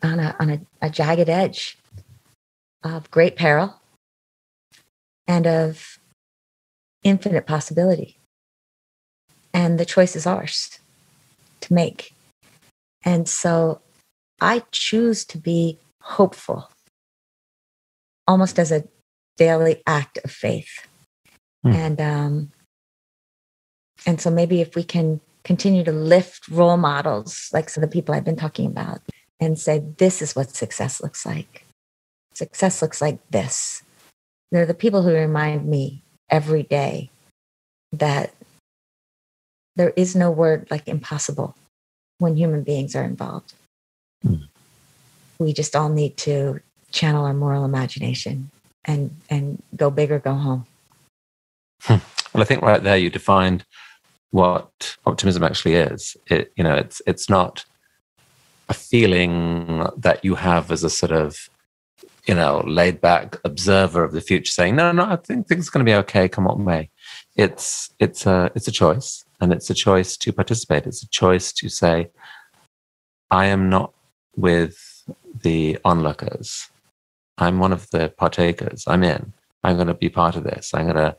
on a, on a, a jagged edge of great peril and of infinite possibility. And the choice is ours to make. And so I choose to be hopeful, almost as a daily act of faith. Mm. And, um, And so maybe if we can continue to lift role models, like some of the people I've been talking about, and say, this is what success looks like. Success looks like this. They're the people who remind me every day that there is no word like impossible when human beings are involved. Mm. We just all need to channel our moral imagination and, and go big or go home. Hmm. Well, I think right there you defined what optimism actually is. It, you know, it's it's not a feeling that you have as a sort of, you know, laid back observer of the future, saying no, no, I think things are going to be okay, come what may. It's it's a it's a choice, and it's a choice to participate. It's a choice to say, I am not with the onlookers. I'm one of the partakers. I'm in. I'm going to be part of this. I'm going to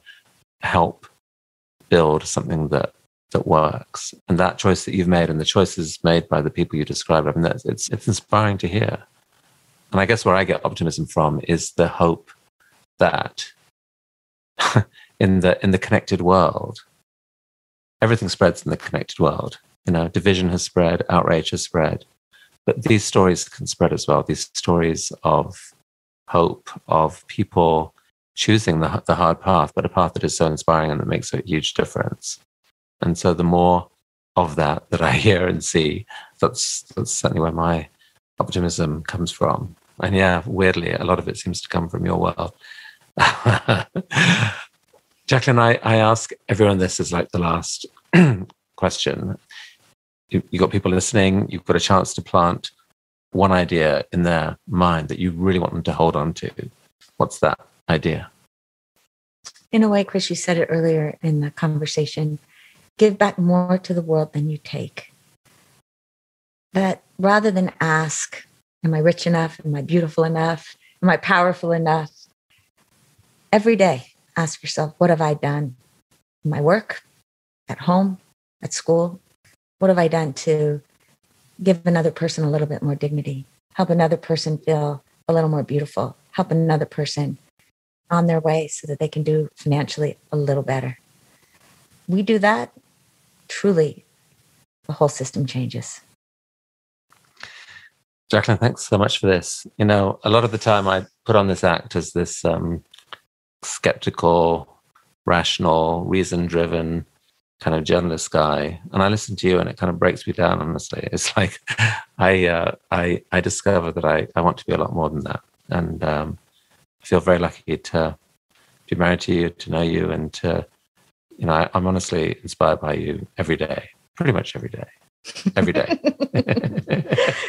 help build something that that works. And that choice that you've made and the choices made by the people you described, I mean, that's, it's it's inspiring to hear. And I guess where I get optimism from is the hope that in the in the connected world, everything spreads in the connected world. You know, division has spread, outrage has spread, but these stories can spread as well. These stories of hope, of people choosing the the hard path, but a path that is so inspiring and that makes a huge difference. And so the more of that that I hear and see, that's that's certainly where my optimism comes from. And yeah, weirdly, a lot of it seems to come from your world. Jacqueline, I, I ask everyone this is like the last question. You, you got people listening, you've got a chance to plant one idea in their mind that you really want them to hold on to. What's that idea? In a way, Chris, you said it earlier in the conversation, give back more to the world than you take. That rather than ask, am I rich enough? Am I beautiful enough? Am I powerful enough? Every day, ask yourself, what have I done in my work, at home, at school? What have I done to give another person a little bit more dignity, help another person feel a little more beautiful, help another person on their way so that they can do financially a little better? We do that, truly, the whole system changes. Jacqueline, thanks so much for this. You know, a lot of the time I put on this act as this um, skeptical, rational, reason-driven kind of journalist guy, and I listen to you, and it kind of breaks me down. Honestly, it's like I uh, I I discover that I I want to be a lot more than that, and um, I feel very lucky to be married to you, to know you, and to you know I, I'm honestly inspired by you every day, pretty much every day, every day.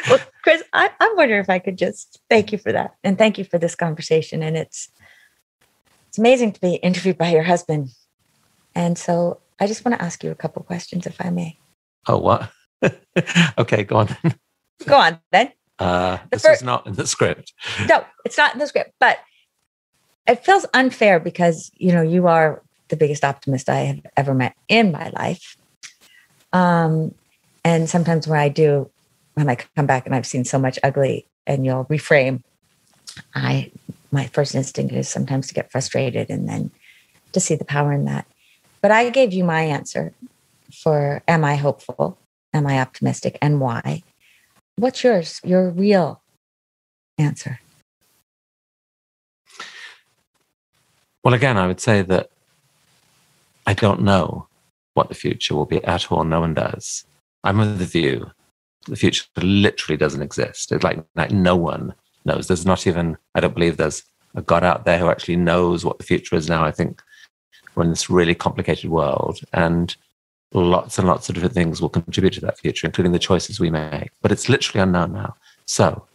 Well, Chris, I, I wonder if I could just thank you for that. And thank you for this conversation. And it's it's amazing to be interviewed by your husband. And so I just want to ask you a couple questions, if I may. Oh, what? Okay, go on then. Go on then. Uh, this first, is not in the script. No, it's not in the script. But it feels unfair because, you know, you are the biggest optimist I have ever met in my life. Um, and sometimes when I do, when I come back and I've seen so much ugly and you'll reframe, I, my first instinct is sometimes to get frustrated and then to see the power in that. But I gave you my answer for, am I hopeful? Am I optimistic? And why? What's yours? Your real answer? Well, again, I would say that I don't know what the future will be at all. No one does. I'm of the view the future literally doesn't exist. It's like, like no one knows. There's not even, I don't believe there's a God out there who actually knows what the future is now. I think we're in this really complicated world and lots and lots of different things will contribute to that future, including the choices we make. But it's literally unknown now. So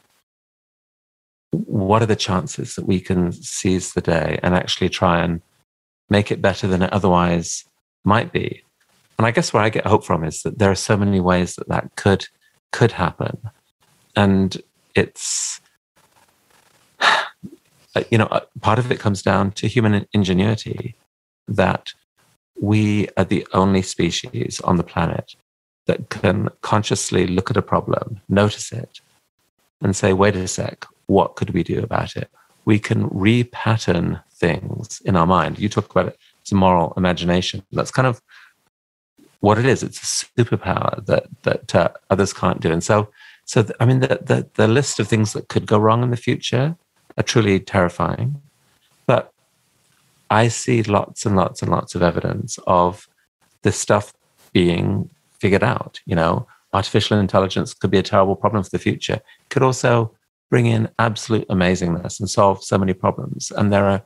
what are the chances that we can seize the day and actually try and make it better than it otherwise might be? And I guess where I get hope from is that there are so many ways that that could could happen. And it's, you know, part of it comes down to human ingenuity, that we are the only species on the planet that can consciously look at a problem, notice it, and say, wait a sec, what could we do about it? We can repattern things in our mind. You talk about it, it's moral imagination. That's kind of what it is. It's a superpower that that uh, others can't do. And so, so th- I mean, the, the the list of things that could go wrong in the future are truly terrifying. But I see lots and lots and lots of evidence of this stuff being figured out. You know, artificial intelligence could be a terrible problem for the future. It could also bring in absolute amazingness and solve so many problems. And there are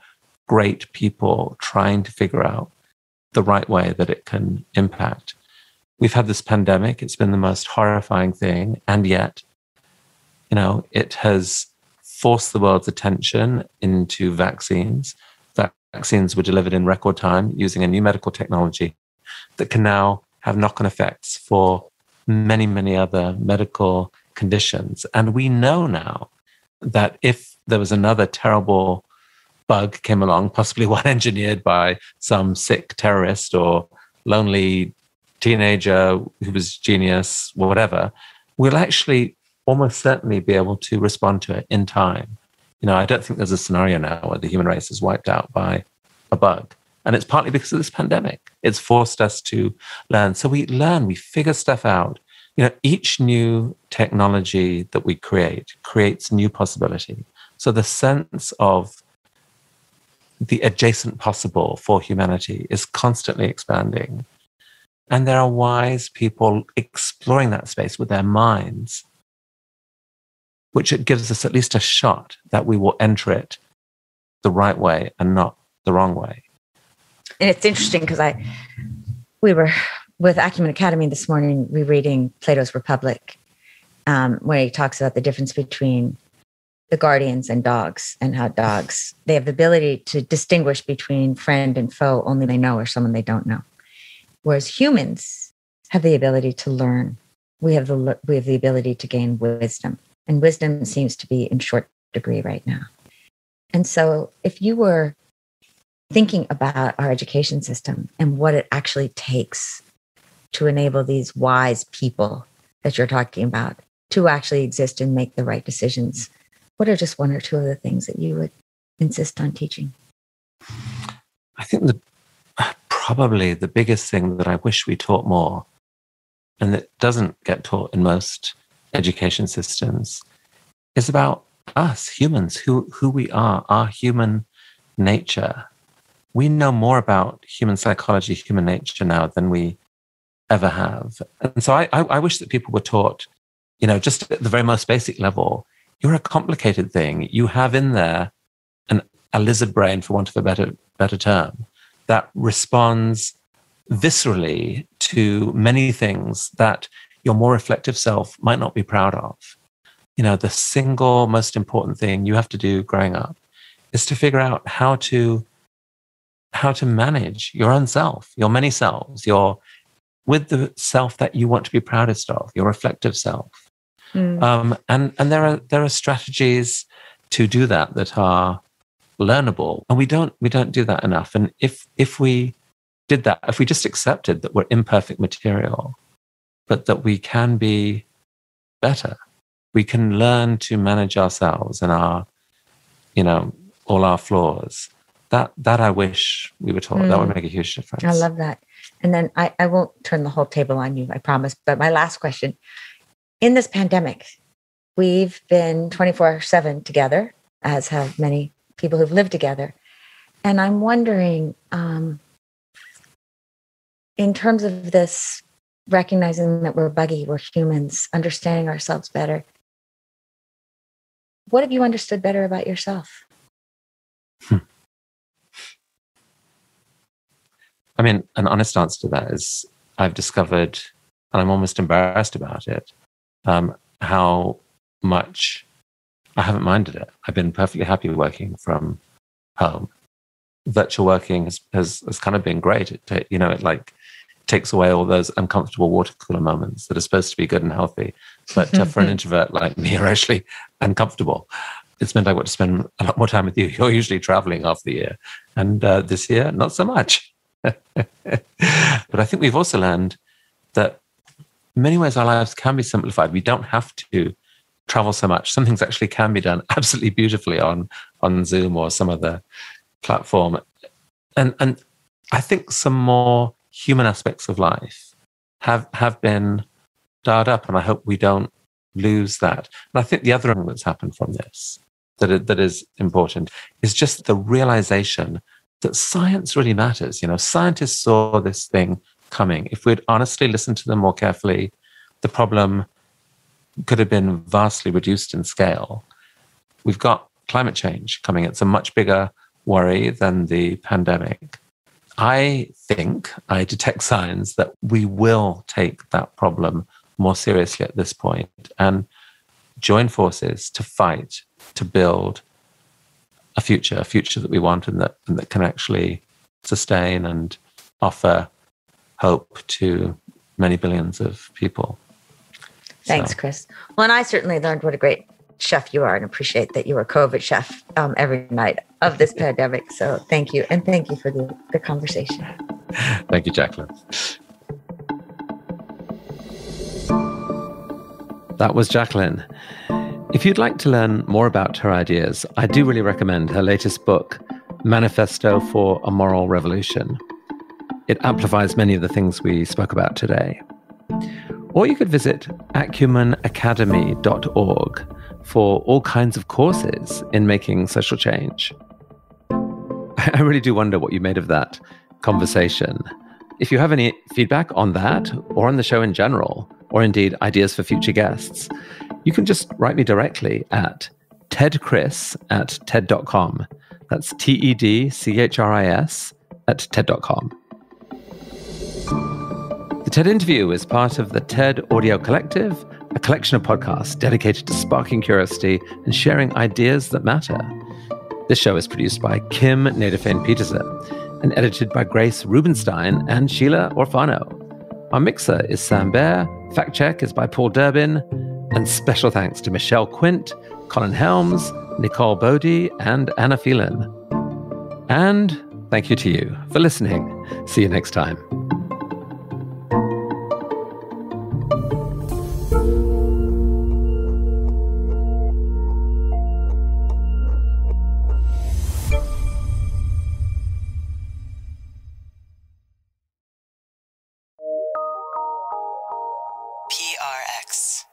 great people trying to figure out the right way that it can impact. We've had this pandemic. It's been the most horrifying thing. And yet, you know, it has forced the world's attention into vaccines. Vaccines were delivered in record time using a new medical technology that can now have knock-on effects for many, many other medical conditions. And we know now that if there was another terrible bug came along, possibly one engineered by some sick terrorist or lonely teenager who was genius, whatever, we'll actually almost certainly be able to respond to it in time. You know, I don't think there's a scenario now where the human race is wiped out by a bug. And it's partly because of this pandemic. It's forced us to learn. So we learn, we figure stuff out. You know, each new technology that we create creates new possibility. So the sense of the adjacent possible for humanity is constantly expanding. And there are wise people exploring that space with their minds, which it gives us at least a shot that we will enter it the right way and not the wrong way. And it's interesting because I, we were with Acumen Academy this morning, we were reading Plato's Republic, um, where he talks about the difference between the guardians and dogs, and how dogs, they have the ability to distinguish between friend and foe, only they know, or someone they don't know. Whereas humans have the ability to learn. We have the we have the ability to gain wisdom, and wisdom seems to be in short degree right now. And so if you were thinking about our education system and what it actually takes to enable these wise people that you're talking about to actually exist and make the right decisions, what are just one or two of the things that you would insist on teaching? I think the, probably the biggest thing that I wish we taught more, and that doesn't get taught in most education systems, is about us humans, who, who we are, our human nature. We know more about human psychology, human nature now than we ever have. And so I, I, I wish that people were taught, you know, just at the very most basic level, you're a complicated thing. You have in there an, a lizard brain, for want of a better better term, that responds viscerally to many things that your more reflective self might not be proud of. You know, the single most important thing you have to do growing up is to figure out how to how to manage your own self, your many selves, your with the self that you want to be proudest of, your reflective self. Mm. Um, and and there are there are strategies to do that that are learnable, and we don't we don't do that enough. And if if we did that, if we just accepted that we're imperfect material, but that we can be better, we can learn to manage ourselves and our, you know, all our flaws. That that I wish we were taught. Mm. That would make a huge difference. I love that. And then I, I won't turn the whole table on you, I promise. But my last question. In this pandemic, we've been twenty-four seven together, as have many people who've lived together. And I'm wondering, um, in terms of this, recognizing that we're buggy, we're humans, understanding ourselves better, what have you understood better about yourself? Hmm. I mean, an honest answer to that is I've discovered, and I'm almost embarrassed about it, Um, how much I haven't minded it. I've been perfectly happy working from home. Virtual working has, has, has kind of been great. It ta- you know, it like takes away all those uncomfortable water cooler moments that are supposed to be good and healthy, but uh, for an introvert like me, are actually uncomfortable. It's meant I want to spend a lot more time with you. You're usually traveling half the year, and uh, this year not so much. But I think we've also learned that in many ways, our lives can be simplified. We don't have to travel so much. Some things actually can be done absolutely beautifully on, on Zoom or some other platform. And and I think some more human aspects of life have, have been dialed up, and I hope we don't lose that. And I think the other thing that's happened from this that that is important is just the realization that science really matters. You know, scientists saw this thing coming. If we'd honestly listened to them more carefully, the problem could have been vastly reduced in scale. We've got climate change coming. It's a much bigger worry than the pandemic. I think I detect signs that we will take that problem more seriously at this point and join forces to fight, to build a future, a future that we want and that, and that can actually sustain and offer hope to many billions of people. Thanks, so. Chris. Well, and I certainly learned what a great chef you are, and appreciate that you were COVID chef um, every night of this pandemic. So thank you. And thank you for the, the conversation. Thank you, Jacqueline. That was Jacqueline. If you'd like to learn more about her ideas, I do really recommend her latest book, Manifesto for a Moral Revolution. It amplifies many of the things we spoke about today. Or you could visit acumen academy dot org for all kinds of courses in making social change. I really do wonder what you made of that conversation. If you have any feedback on that, or on the show in general, or indeed ideas for future guests, you can just write me directly at tedchris at ted dot com. That's T E D C H R I S at ted dot com. The TED Interview is part of the TED Audio Collective, a collection of podcasts dedicated to sparking curiosity and sharing ideas that matter. This show is produced by Kim Nadafane-Petersen and edited by Grace Rubenstein and Sheila Orfano. Our mixer is Sam Baer, fact check is by Paul Durbin, and special thanks to Michelle Quint, Colin Helms, Nicole Bodie, and Anna Phelan. And thank you to you for listening. See you next time. X.